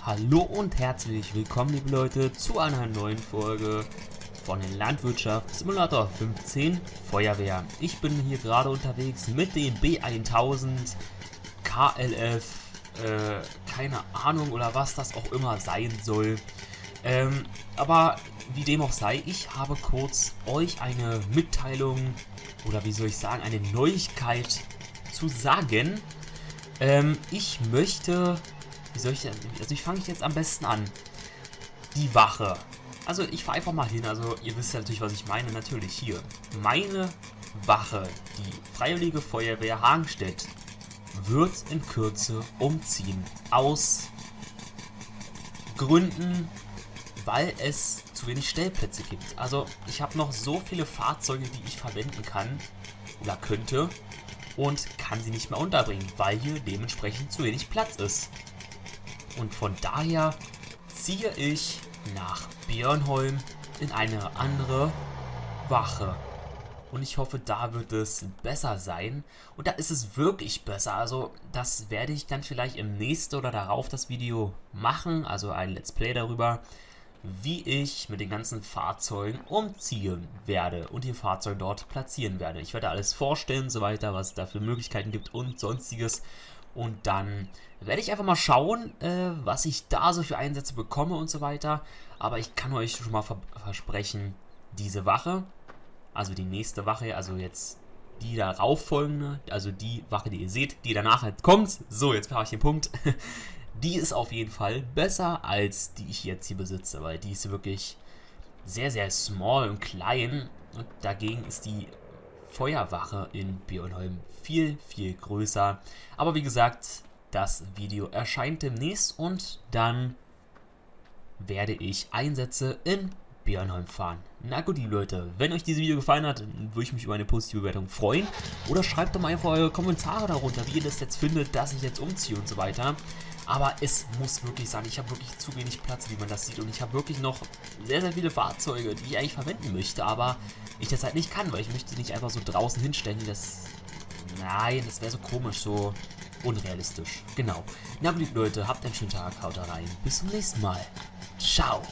Hallo und herzlich willkommen, liebe Leute, zu einer neuen Folge von den Landwirtschafts Simulator 15 Feuerwehr. Ich bin hier gerade unterwegs mit dem B1000 KLF, keine Ahnung oder was das auch immer sein soll. Aber wie dem auch sei, ich habe kurz euch eine Mitteilung oder wie soll ich sagen, eine Neuigkeit zu sagen. Ich möchte, ich fange jetzt am besten an, die Wache. Also ich fahre einfach mal hin, also ihr wisst ja natürlich, was ich meine, natürlich hier. Meine Wache, die Freiwillige Feuerwehr Hagenstedt, wird in Kürze umziehen. Aus Gründen, weil es zu wenig Stellplätze gibt. Also ich habe noch so viele Fahrzeuge, die ich verwenden kann oder könnte und kann sie nicht mehr unterbringen, weil hier dementsprechend zu wenig Platz ist. Und von daher ziehe ich nach Björnholm in eine andere Wache. Und ich hoffe, da wird es besser sein. Und da ist es wirklich besser. Also das werde ich dann vielleicht im nächsten oder darauf das Video machen. Also ein Let's Play darüber, wie ich mit den ganzen Fahrzeugen umziehen werde und die Fahrzeuge dort platzieren werde. Ich werde alles vorstellen und so weiter, was es da für Möglichkeiten gibt und sonstiges. Und dann werde ich einfach mal schauen, was ich da so für Einsätze bekomme und so weiter. Aber ich kann euch schon mal versprechen, diese Wache, also die nächste Wache, also jetzt die darauf folgende, also die Wache, die ihr seht, die danach halt kommt. So, jetzt mache ich den Punkt. Die ist auf jeden Fall besser als die ich jetzt hier besitze, weil die ist wirklich sehr, sehr small und klein. Und dagegen ist die Feuerwache in Björnholm viel, viel größer. Aber wie gesagt, das Video erscheint demnächst und dann werde ich Einsätze in Björnholm fahren. Na gut, liebe Leute, wenn euch dieses Video gefallen hat, würde ich mich über eine positive Bewertung freuen. Oder schreibt doch mal einfach eure Kommentare darunter, wie ihr das jetzt findet, dass ich jetzt umziehe und so weiter. Aber es muss wirklich sein, ich habe wirklich zu wenig Platz, wie man das sieht. Und ich habe wirklich noch sehr, sehr viele Fahrzeuge, die ich eigentlich verwenden möchte, aber ich das halt nicht kann, weil ich möchte nicht einfach so draußen hinstellen. Das, nein, das wäre so komisch, so unrealistisch. Genau. Na gut, liebe Leute, habt einen schönen Tag, haut rein. Bis zum nächsten Mal. Ciao.